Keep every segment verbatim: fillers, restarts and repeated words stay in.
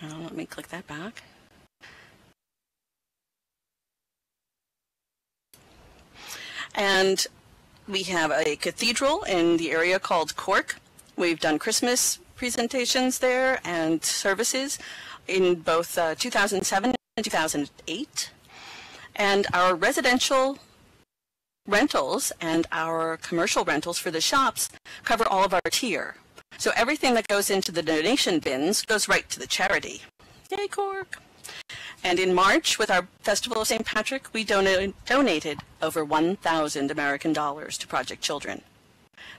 Now let me click that back. And we have a cathedral in the area called Cork. We've done Christmas presentations there and services in both uh, two thousand seven and two thousand eight. And our residential rentals and our commercial rentals for the shops cover all of our tier. So everything that goes into the donation bins goes right to the charity. Yay, Cork! And in March, with our Festival of Saint Patrick, we don donated over one thousand American dollars to Project Children.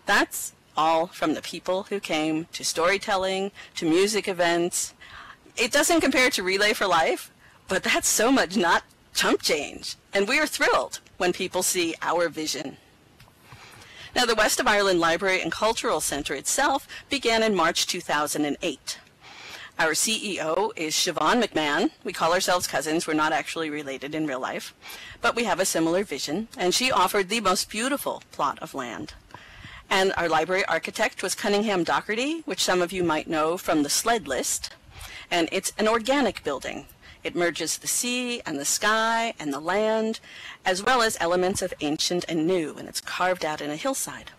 That's all from the people who came to storytelling, to music events. It doesn't compare to Relay for Life, but that's so much not chump change. And we are thrilled when people see our vision. Now, the West of Ireland Library and Cultural Center itself began in March two thousand eight. Our C E O is Siobhan McMahon. We call ourselves cousins. We're not actually related in real life, but we have a similar vision, and she offered the most beautiful plot of land. And our library architect was Cunningham Docherty, which some of you might know from the sled list, and it's an organic building. It merges the sea and the sky and the land, as well as elements of ancient and new, and it's carved out in a hillside.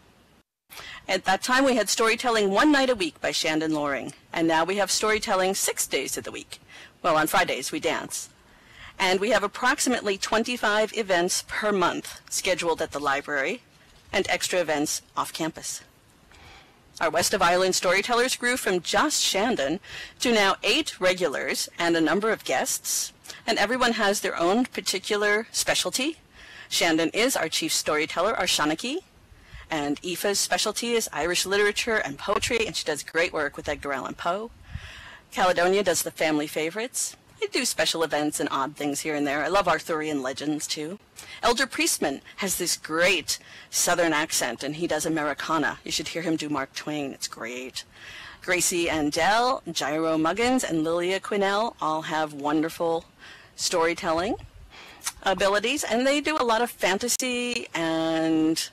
At that time, we had storytelling one night a week by Shandon Loring, and now we have storytelling six days of the week. Well, on Fridays, we dance. And we have approximately twenty-five events per month scheduled at the library, and extra events off campus. Our West of Ireland Storytellers grew from just Shandon to now eight regulars and a number of guests, and everyone has their own particular specialty. Shandon is our chief storyteller, our Shanachie. And Aoife's specialty is Irish literature and poetry, and she does great work with Edgar Allan Poe. Caledonia does the family favorites. They do special events and odd things here and there. I love Arthurian legends, too. Elder Priestman has this great southern accent, and he does Americana. You should hear him do Mark Twain. It's great. Gracie and Dell, Gyro Muggins, and Lilia Quinnell all have wonderful storytelling abilities, and they do a lot of fantasy and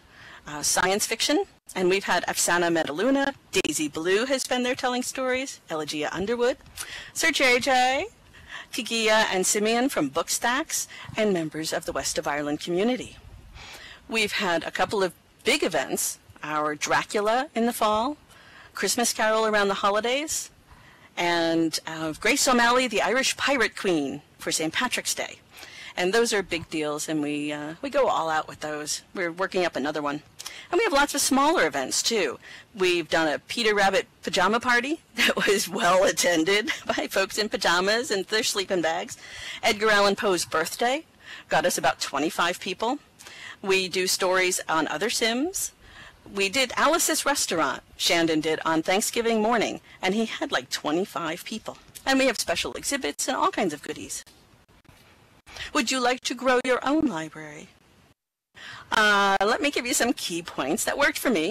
Uh, science fiction, and we've had Afsana Medaluna, Daisy Blue has been there telling stories, Elagia Underwood, Sir J J, Kaguya and Simeon from Bookstacks, and members of the West of Ireland community. We've had a couple of big events, our Dracula in the fall, Christmas Carol around the holidays, and uh, Grace O'Malley, the Irish Pirate Queen, for Saint Patrick's Day. And those are big deals, and we, uh, we go all out with those. We're working up another one. And we have lots of smaller events, too. We've done a Peter Rabbit pajama party that was well attended by folks in pajamas and their sleeping bags. Edgar Allan Poe's birthday got us about twenty-five people. We do stories on other Sims. We did Alice's Restaurant, Shandon did on Thanksgiving morning, and he had like twenty-five people. And we have special exhibits and all kinds of goodies. Would you like to grow your own library? Uh, let me give you some key points that worked for me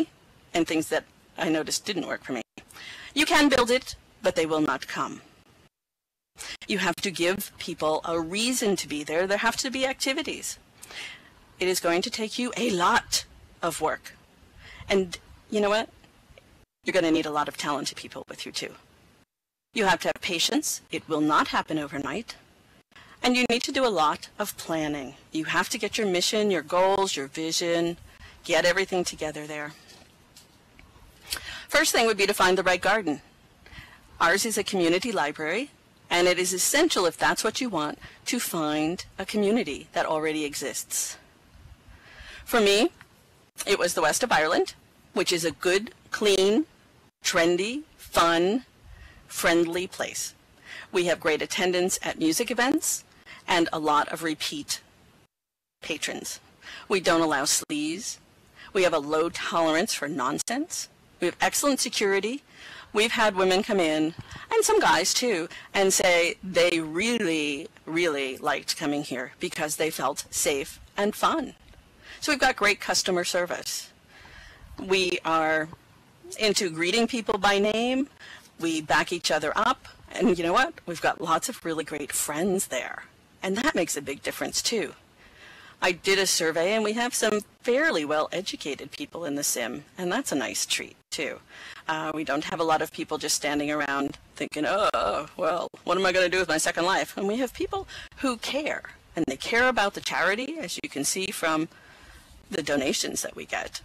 and things that I noticed didn't work for me. You can build it, but they will not come. You have to give people a reason to be there. There have to be activities. It is going to take you a lot of work. And you know what? You're going to need a lot of talented people with you, too. You have to have patience. It will not happen overnight. And you need to do a lot of planning. You have to get your mission, your goals, your vision, get everything together there. First thing would be to find the right garden. Ours is a community library, and it is essential, if that's what you want, to find a community that already exists. For me, it was the West of Ireland, which is a good, clean, trendy, fun, friendly place. We have great attendance at music events, and a lot of repeat patrons. We don't allow sleaze. We have a low tolerance for nonsense. We have excellent security. We've had women come in, and some guys too, and say they really, really liked coming here because they felt safe and fun. So we've got great customer service. We are into greeting people by name. We back each other up. And you know what? We've got lots of really great friends there. And that makes a big difference, too. I did a survey, and we have some fairly well-educated people in the Sim, and that's a nice treat, too. Uh, we don't have a lot of people just standing around thinking, oh, well, what am I going to do with my second life? And we have people who care, and they care about the charity, as you can see from the donations that we get,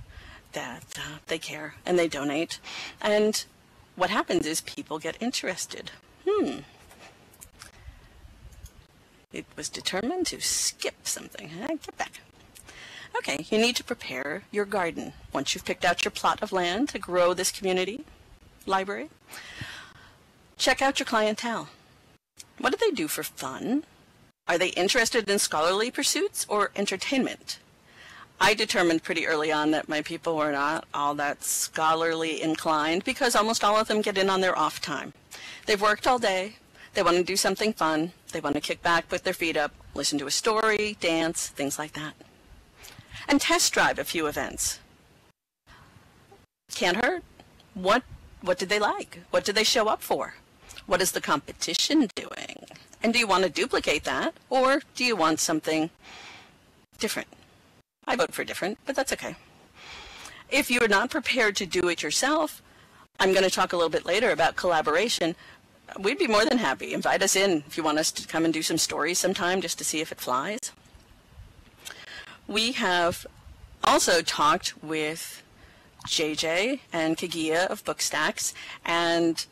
that uh, they care and they donate. And what happens is people get interested. Hmm. It was determined to skip something. Get back. Okay, you need to prepare your garden. Once you've picked out your plot of land to grow this community library, check out your clientele. What do they do for fun? Are they interested in scholarly pursuits or entertainment? I determined pretty early on that my people were not all that scholarly inclined, because almost all of them get in on their off time. They've worked all day. They want to do something fun. They want to kick back, put their feet up, listen to a story, dance, things like that. And test drive a few events. Can't hurt. What, what did they like? What did they show up for? What is the competition doing? And do you want to duplicate that, or do you want something different? I vote for different, but that's okay. If you are not prepared to do it yourself, I'm going to talk a little bit later about collaboration. We'd be more than happy. Invite us in if you want us to come and do some stories sometime, just to see if it flies. We have also talked with J J and Kaguya of Bookstacks, and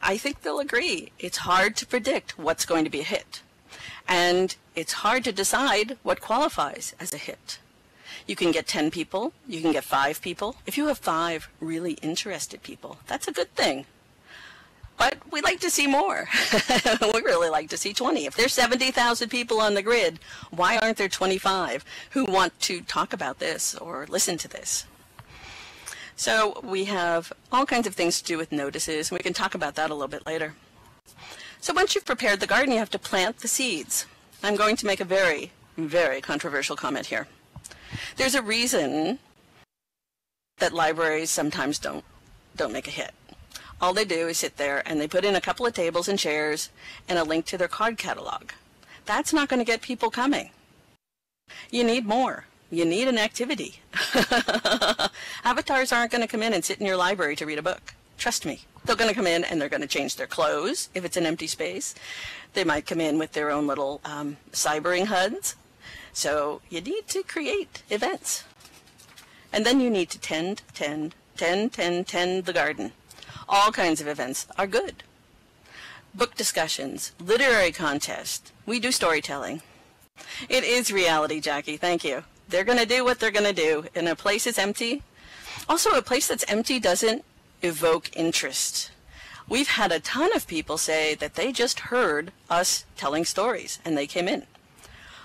I think they'll agree. It's hard to predict what's going to be a hit, and it's hard to decide what qualifies as a hit. You can get ten people. You can get five people. If you have five really interested people, that's a good thing. But we'd like to see more. We really like to see twenty. If there's seventy thousand people on the grid, why aren't there twenty-five who want to talk about this or listen to this? So we have all kinds of things to do with notices, and we can talk about that a little bit later. So once you've prepared the garden, you have to plant the seeds. I'm going to make a very, very controversial comment here. There's a reason that libraries sometimes don't, don't make a hit. All they do is sit there and they put in a couple of tables and chairs and a link to their card catalog. That's not going to get people coming. You need more. You need an activity. Avatars aren't going to come in and sit in your library to read a book. Trust me. They're going to come in and they're going to change their clothes if it's an empty space. They might come in with their own little um, cybering H U Ds. So you need to create events. And then you need to tend, tend, tend, tend, tend the garden. All kinds of events are good. Book discussions, literary contests. We do storytelling. It is reality, Jackie. Thank you. They're going to do what they're going to do. And a place is empty. Also, a place that's empty doesn't evoke interest. We've had a ton of people say that they just heard us telling stories and they came in,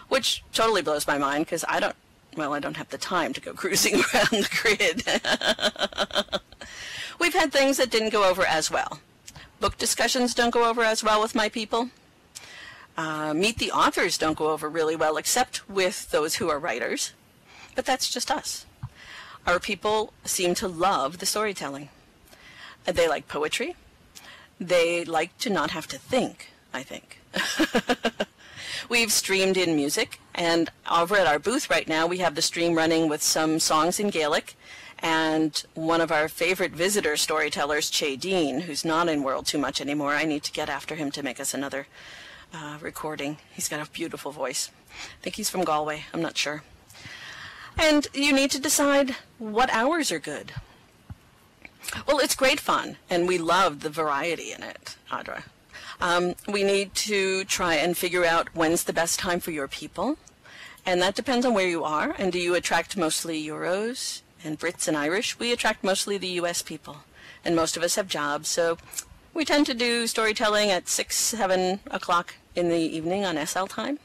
which totally blows my mind, because I don't, well, I don't have the time to go cruising around the grid. We've had things that didn't go over as well. Book discussions don't go over as well with my people. Uh, meet the authors don't go over really well, except with those who are writers. But that's just us. Our people seem to love the storytelling. They like poetry. They like to not have to think, I think. We've streamed in music, and over at our booth right now, we have the stream running with some songs in Gaelic. And one of our favorite visitor storytellers, Che Dean, who's not in World too much anymore. I need to get after him to make us another uh, recording. He's got a beautiful voice. I think he's from Galway. I'm not sure. And you need to decide what hours are good. Well, it's great fun, and we love the variety in it, Adra. Um, we need to try and figure out when's the best time for your people. And that depends on where you are. And do you attract mostly Euros and Brits and Irish? We attract mostly the U S people, and most of us have jobs, so we tend to do storytelling at six, seven o'clock in the evening on S L time,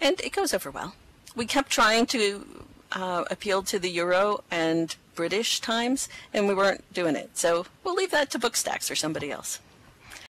and it goes over well. We kept trying to uh, appeal to the Euro and British times, and we weren't doing it, so we'll leave that to Bookstacks or somebody else.